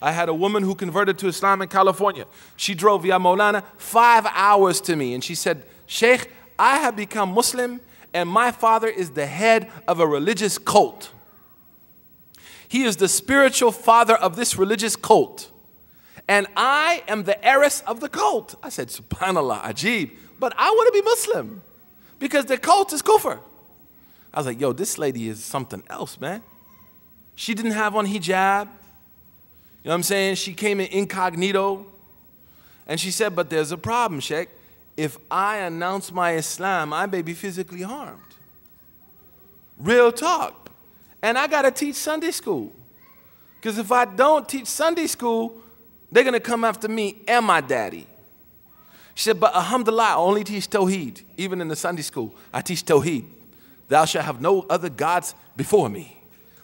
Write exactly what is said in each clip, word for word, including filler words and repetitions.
I had a woman who converted to Islam in California. She drove, Ya Mawlana, five hours to me. And she said, Sheikh, I have become Muslim and my father is the head of a religious cult. He is the spiritual father of this religious cult. And I am the heiress of the cult. I said, subhanAllah, ajib. But I want to be Muslim because the cult is kufr. I was like, yo, this lady is something else, man. She didn't have on hijab. You know what I'm saying? She came in incognito. And she said, but there's a problem, Sheikh. If I announce my Islam, I may be physically harmed. Real talk. And I got to teach Sunday school. Because if I don't teach Sunday school, they're going to come after me and my daddy. She said, but alhamdulillah, I only teach Tawheed. Even in the Sunday school, I teach Tawheed. Thou shalt have no other gods before me.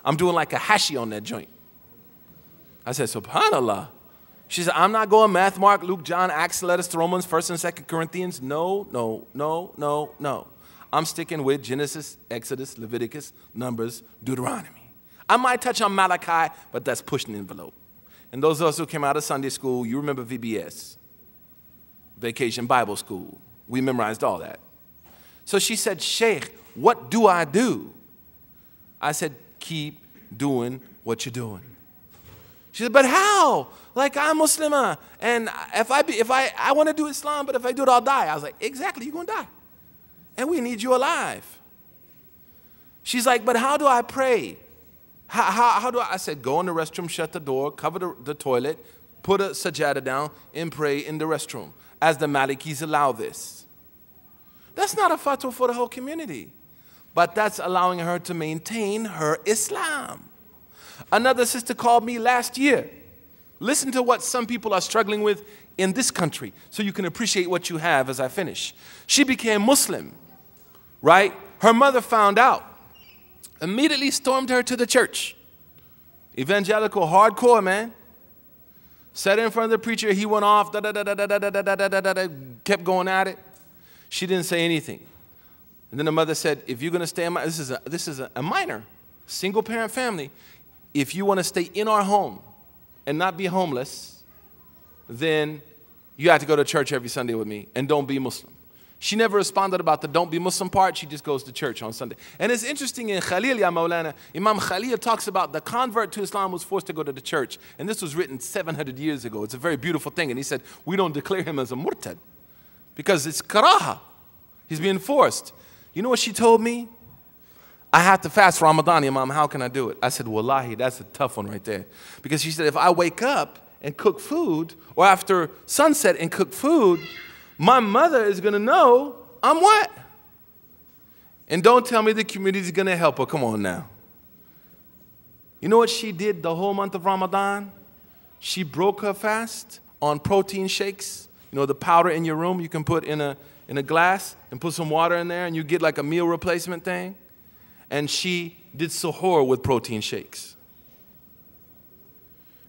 I'm doing like a hashi on that joint. I said, subhanAllah. She said, I'm not going math, Mark, Luke, John, Acts, letters to Romans, first and second Corinthians. No, no, no, no, no. I'm sticking with Genesis, Exodus, Leviticus, Numbers, Deuteronomy. I might touch on Malachi, but that's pushing the envelope. And those of us who came out of Sunday school, you remember V B S, Vacation Bible School. We memorized all that. So she said, Sheikh, what do I do? I said, keep doing what you're doing. She said, but how? Like, I'm Muslimah, and if I, be, if I, I want to do Islam, but if I do it, I'll die. I was like, exactly, you're going to die. And we need you alive. She's like, but how do I pray? How, how, how do I? I said, go in the restroom, shut the door, cover the, the toilet, put a sajada down, and pray in the restroom, as the Malikis allow this. That's not a fatwa for the whole community. But that's allowing her to maintain her Islam. Another sister called me last year. Listen to what some people are struggling with in this country so you can appreciate what you have as I finish. She became Muslim, right? Her mother found out, immediately stormed her to the church. Evangelical, hardcore, man. Sat in front of the preacher, he went off, da da da da da da da da da da da, kept going at it. She didn't say anything. And then the mother said, if you're going to stay in my, this is a, this is a, a minor, single parent family. If you want to stay in our home and not be homeless, then you have to go to church every Sunday with me and don't be Muslim. She never responded about the don't be Muslim part. She just goes to church on Sunday. And it's interesting in Khalil, Ya Mawlana, Imam Khalil talks about the convert to Islam was forced to go to the church. And this was written seven hundred years ago. It's a very beautiful thing. And he said, we don't declare him as a murtad because it's karaha. He's being forced. You know what she told me? I have to fast Ramadan, Imam, how can I do it? I said, Wallahi, that's a tough one right there. Because she said, if I wake up and cook food, or after sunset and cook food, my mother is going to know I'm what? And don't tell me the community is going to help her. Come on now. You know what she did the whole month of Ramadan? She broke her fast on protein shakes. You know, the powder in your room you can put in a in a glass and put some water in there and you get like a meal replacement thing. And she did suhoor with protein shakes.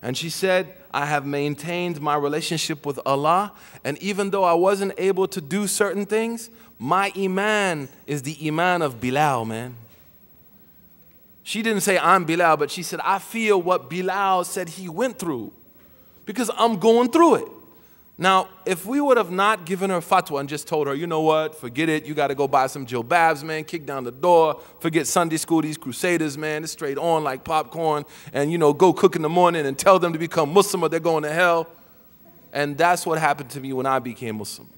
And she said, I have maintained my relationship with Allah. And even though I wasn't able to do certain things, my iman is the iman of Bilal, man. She didn't say I'm Bilal, but she said, I feel what Bilal said he went through because I'm going through it. Now, if we would have not given her fatwa and just told her, you know what, forget it, you got to go buy some jilbabs, man, kick down the door, forget Sunday school, these crusaders, man, it's straight on like popcorn, and, you know, go cook in the morning and tell them to become Muslim or they're going to hell. And that's what happened to me when I became Muslim.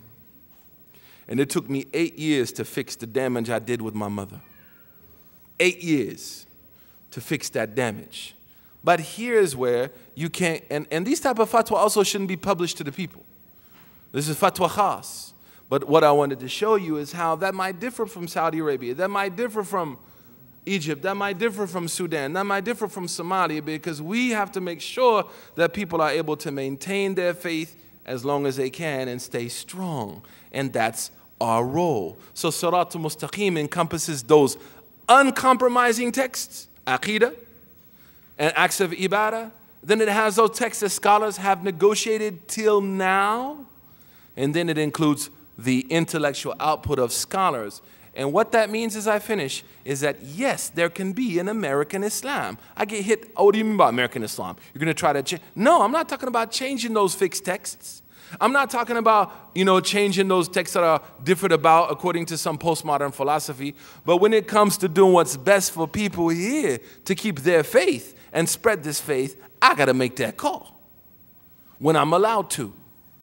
And it took me eight years to fix the damage I did with my mother. Eight years to fix that damage. But here's where you can't, and, and these type of fatwa also shouldn't be published to the people. This is fatwa khas. But what I wanted to show you is how that might differ from Saudi Arabia, that might differ from Egypt, that might differ from Sudan, that might differ from Somalia, because we have to make sure that people are able to maintain their faith as long as they can and stay strong. And that's our role. So Surat al-Mustaqim encompasses those uncompromising texts, Aqeedah, and acts of ibadah. Then it has those texts that scholars have negotiated till now. And then it includes the intellectual output of scholars. And what that means, as I finish, is that yes, there can be an American Islam. I get hit, oh, what do you mean by American Islam? You're going to try to change? No, I'm not talking about changing those fixed texts. I'm not talking about, you know, changing those texts that are different about according to some postmodern philosophy. But when it comes to doing what's best for people here to keep their faith and spread this faith, I got to make that call when I'm allowed to.